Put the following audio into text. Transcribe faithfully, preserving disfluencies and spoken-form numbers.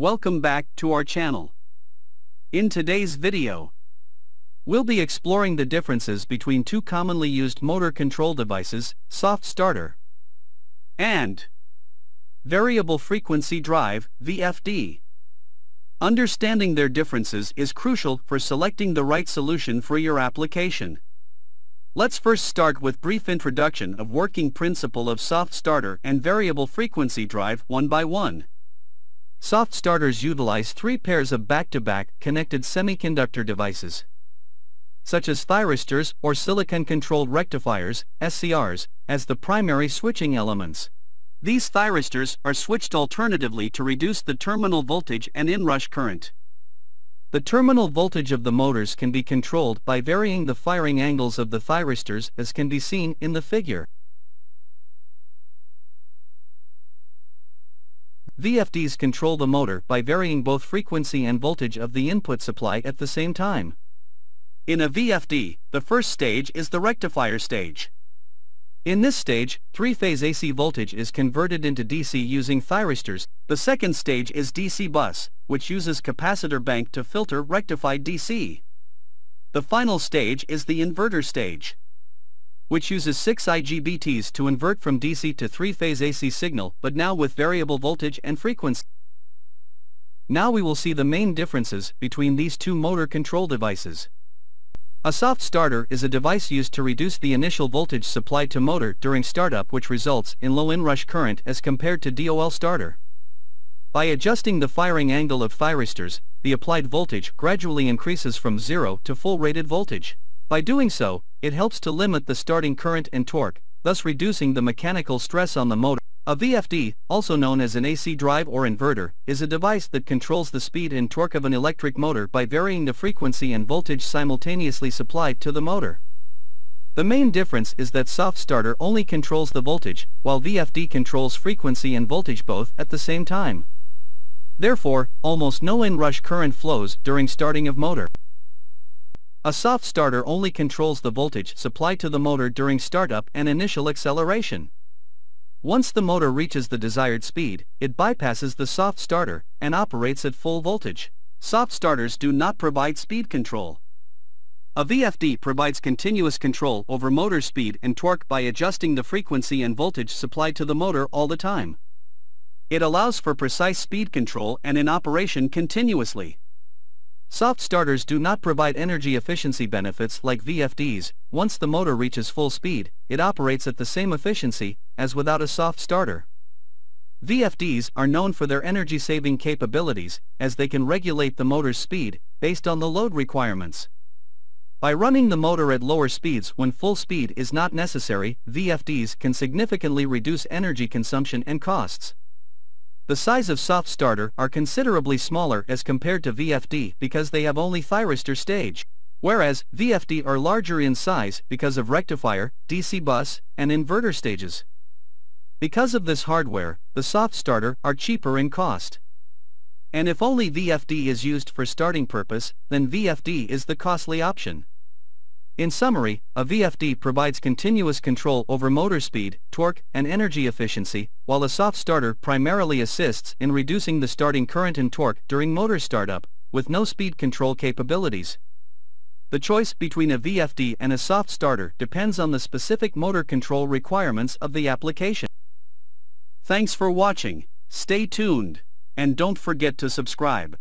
Welcome back to our channel. In today's video, we'll be exploring the differences between two commonly used motor control devices, Soft Starter and Variable Frequency Drive, V F D. Understanding their differences is crucial for selecting the right solution for your application. Let's first start with a brief introduction of working principle of Soft Starter and Variable Frequency Drive one by one. Soft Starters utilize three pairs of back-to-back connected semiconductor devices, such as thyristors or silicon-controlled rectifiers, S C Rs, as the primary switching elements. These thyristors are switched alternatively to reduce the terminal voltage and inrush current. The terminal voltage of the motors can be controlled by varying the firing angles of the thyristors, as can be seen in the figure. V F Ds control the motor by varying both frequency and voltage of the input supply at the same time. In a V F D, the first stage is the rectifier stage. In this stage, three-phase A C voltage is converted into D C using thyristors. The second stage is D C bus, which uses capacitor bank to filter rectified D C. The final stage is the inverter stage, which uses six I G B Ts to invert from D C to three-phase A C signal, but now with variable voltage and frequency. Now we will see the main differences between these two motor control devices. A soft starter is a device used to reduce the initial voltage supplied to motor during startup, which results in low inrush current as compared to D O L starter. By adjusting the firing angle of thyristors, the applied voltage gradually increases from zero to full rated voltage. By doing so, it helps to limit the starting current and torque, thus reducing the mechanical stress on the motor. A V F D, also known as an A C drive or inverter, is a device that controls the speed and torque of an electric motor by varying the frequency and voltage simultaneously supplied to the motor. The main difference is that soft starter only controls the voltage, while V F D controls frequency and voltage both at the same time. Therefore, almost no inrush current flows during starting of motor. A soft starter only controls the voltage supplied to the motor during startup and initial acceleration. Once the motor reaches the desired speed, it bypasses the soft starter and operates at full voltage. Soft starters do not provide speed control. A V F D provides continuous control over motor speed and torque by adjusting the frequency and voltage supplied to the motor all the time. It allows for precise speed control and in operation continuously. Soft starters do not provide energy efficiency benefits like V F Ds. Once the motor reaches full speed, it operates at the same efficiency as without a soft starter. V F Ds are known for their energy-saving capabilities, as they can regulate the motor's speed based on the load requirements. By running the motor at lower speeds when full speed is not necessary, V F Ds can significantly reduce energy consumption and costs. The size of soft starter are considerably smaller as compared to V F D because they have only thyristor stage, whereas V F D are larger in size because of rectifier, D C bus, and inverter stages. Because of this hardware, the soft starter are cheaper in cost. And if only V F D is used for starting purpose, then V F D is the costly option. In summary, a V F D provides continuous control over motor speed, torque, and energy efficiency, while a soft starter primarily assists in reducing the starting current and torque during motor startup, with no speed control capabilities. The choice between a V F D and a soft starter depends on the specific motor control requirements of the application. Thanks for watching, stay tuned, and don't forget to subscribe.